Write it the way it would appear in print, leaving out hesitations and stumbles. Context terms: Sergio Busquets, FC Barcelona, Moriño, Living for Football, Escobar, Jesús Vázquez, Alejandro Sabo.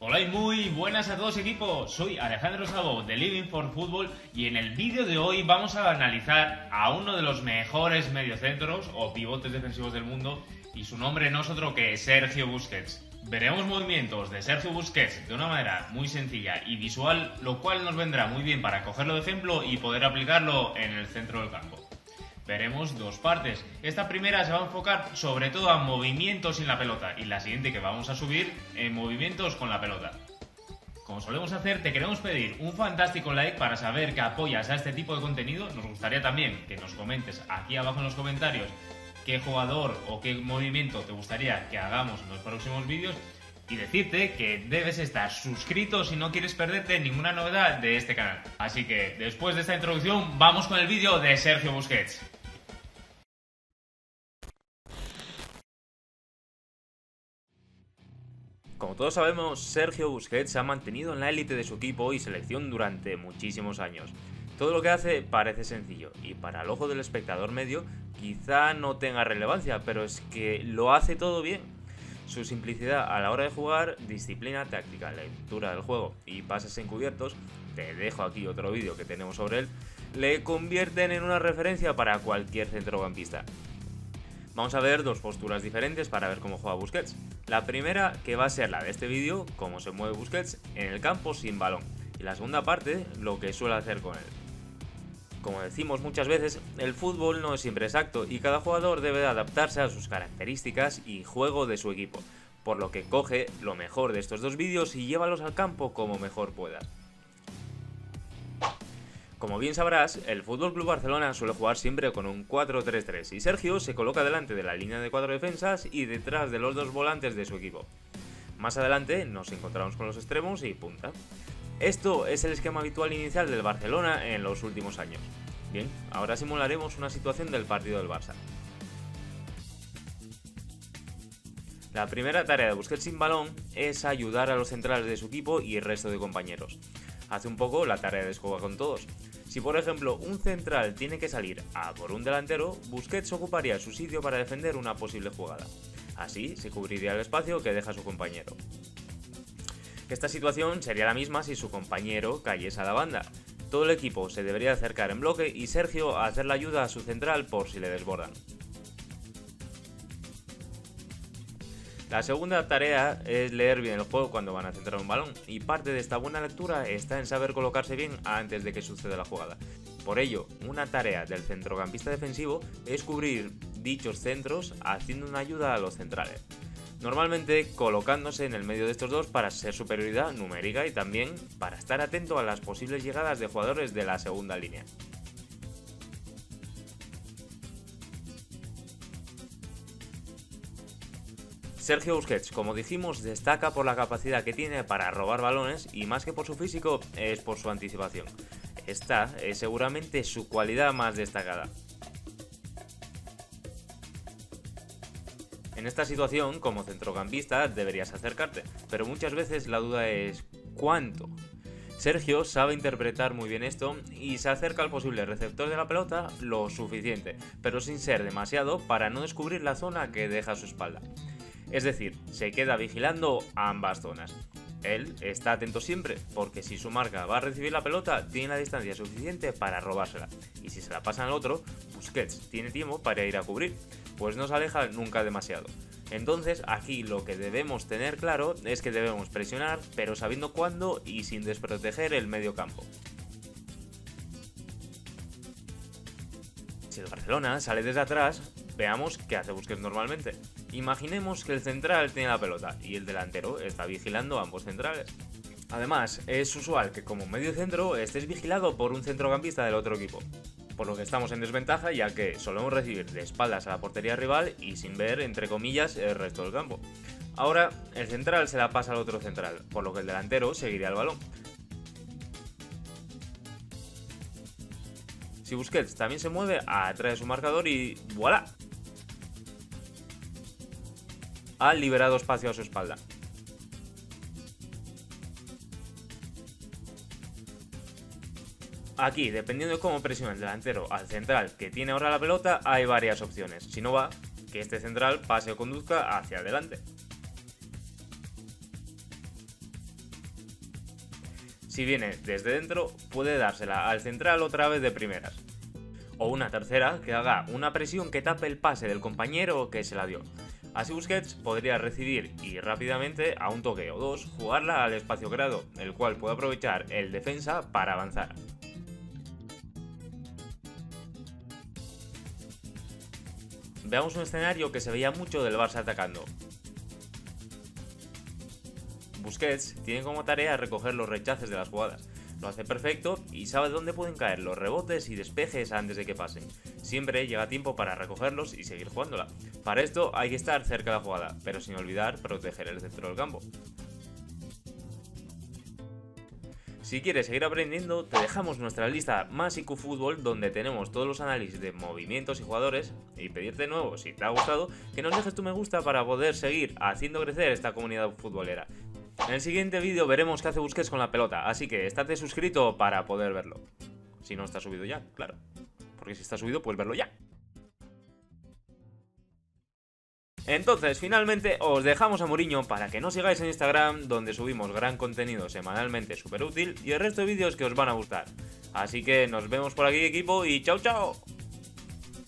Hola y muy buenas a todos, equipo. Soy Alejandro Sabo de Living for Football y en el vídeo de hoy vamos a analizar a uno de los mejores mediocentros o pivotes defensivos del mundo y su nombre no es otro que Sergio Busquets. Veremos movimientos de Sergio Busquets de una manera muy sencilla y visual, lo cual nos vendrá muy bien para cogerlo de ejemplo y poder aplicarlo en el centro del campo. Veremos dos partes. Esta primera se va a enfocar sobre todo a movimientos sin la pelota y la siguiente que vamos a subir en movimientos con la pelota. Como solemos hacer, te queremos pedir un fantástico like para saber que apoyas a este tipo de contenido. Nos gustaría también que nos comentes aquí abajo en los comentarios qué jugador o qué movimiento te gustaría que hagamos en los próximos vídeos y decirte que debes estar suscrito si no quieres perderte ninguna novedad de este canal. Así que después de esta introducción vamos con el vídeo de Sergio Busquets. Como todos sabemos, Sergio Busquets se ha mantenido en la élite de su equipo y selección durante muchísimos años. Todo lo que hace parece sencillo y para el ojo del espectador medio quizá no tenga relevancia, pero es que lo hace todo bien. Su simplicidad a la hora de jugar, disciplina táctica, lectura del juego y pases encubiertos, te dejo aquí otro vídeo que tenemos sobre él, le convierten en una referencia para cualquier centrocampista. Vamos a ver dos posturas diferentes para ver cómo juega Busquets. La primera, que va a ser la de este vídeo, cómo se mueve Busquets en el campo sin balón. Y la segunda parte, lo que suele hacer con él. Como decimos muchas veces, el fútbol no es siempre exacto y cada jugador debe adaptarse a sus características y juego de su equipo, por lo que coge lo mejor de estos dos vídeos y llévalos al campo como mejor puedas. Como bien sabrás, el FC Barcelona suele jugar siempre con un 4-3-3 y Sergio se coloca delante de la línea de 4 defensas y detrás de los dos volantes de su equipo. Más adelante nos encontramos con los extremos y punta. Esto es el esquema habitual inicial del Barcelona en los últimos años. Bien, ahora simularemos una situación del partido del Barça. La primera tarea de Busquets sin balón es ayudar a los centrales de su equipo y el resto de compañeros. Hace un poco la tarea de Escobar con todos. Si por ejemplo un central tiene que salir a por un delantero, Busquets ocuparía su sitio para defender una posible jugada. Así se cubriría el espacio que deja su compañero. Esta situación sería la misma si su compañero cayese a la banda. Todo el equipo se debería acercar en bloque y Sergio hacer la ayuda a su central por si le desbordan. La segunda tarea es leer bien el juego cuando van a centrar un balón y parte de esta buena lectura está en saber colocarse bien antes de que suceda la jugada. Por ello, una tarea del centrocampista defensivo es cubrir dichos centros haciendo una ayuda a los centrales. Normalmente colocándose en el medio de estos dos para ser superioridad numérica y también para estar atento a las posibles llegadas de jugadores de la segunda línea. Sergio Busquets, como dijimos, destaca por la capacidad que tiene para robar balones y más que por su físico es por su anticipación. Esta es seguramente su cualidad más destacada. En esta situación, como centrocampista, deberías acercarte, pero muchas veces la duda es ¿cuánto? Sergio sabe interpretar muy bien esto y se acerca al posible receptor de la pelota lo suficiente, pero sin ser demasiado para no descubrir la zona que deja a su espalda. Es decir, se queda vigilando ambas zonas. Él está atento siempre, porque si su marca va a recibir la pelota, tiene la distancia suficiente para robársela, y si se la pasa al otro, Busquets tiene tiempo para ir a cubrir, pues no se aleja nunca demasiado. Entonces aquí lo que debemos tener claro es que debemos presionar, pero sabiendo cuándo y sin desproteger el medio campo. Si el Barcelona sale desde atrás, veamos qué hace Busquets normalmente. Imaginemos que el central tiene la pelota y el delantero está vigilando a ambos centrales. Además, es usual que como mediocentro estés vigilado por un centrocampista del otro equipo, por lo que estamos en desventaja ya que solemos recibir de espaldas a la portería rival y sin ver, entre comillas, el resto del campo. Ahora, el central se la pasa al otro central, por lo que el delantero seguiría el balón. Si Busquets también se mueve, atrae su marcador y ¡voilà! Ha liberado espacio a su espalda. Aquí, dependiendo de cómo presiona el delantero al central que tiene ahora la pelota, hay varias opciones. Si no va, que este central pase o conduzca hacia adelante. Si viene desde dentro, puede dársela al central otra vez de primeras. O una tercera que haga una presión que tape el pase del compañero que se la dio. Así Busquets podría recibir y rápidamente a un toque o dos jugarla al espacio creado, el cual puede aprovechar el defensa para avanzar. Veamos un escenario que se veía mucho del Barça atacando. Busquets tiene como tarea recoger los rechaces de las jugadas. Lo hace perfecto y sabe dónde pueden caer los rebotes y despejes antes de que pasen. Siempre llega tiempo para recogerlos y seguir jugándola. Para esto hay que estar cerca de la jugada, pero sin olvidar proteger el centro del campo. Si quieres seguir aprendiendo, te dejamos nuestra lista Más IQ Fútbol, donde tenemos todos los análisis de movimientos y jugadores, y pedirte de nuevo, si te ha gustado, que nos dejes tu me gusta para poder seguir haciendo crecer esta comunidad futbolera. En el siguiente vídeo veremos qué hace Busquets con la pelota, así que estate suscrito para poder verlo. Si no está subido ya, claro, porque si está subido puedes verlo ya. Entonces, finalmente os dejamos a Moriño para que nos sigáis en Instagram, donde subimos gran contenido semanalmente súper útil y el resto de vídeos que os van a gustar. Así que nos vemos por aquí, equipo, y chao chao.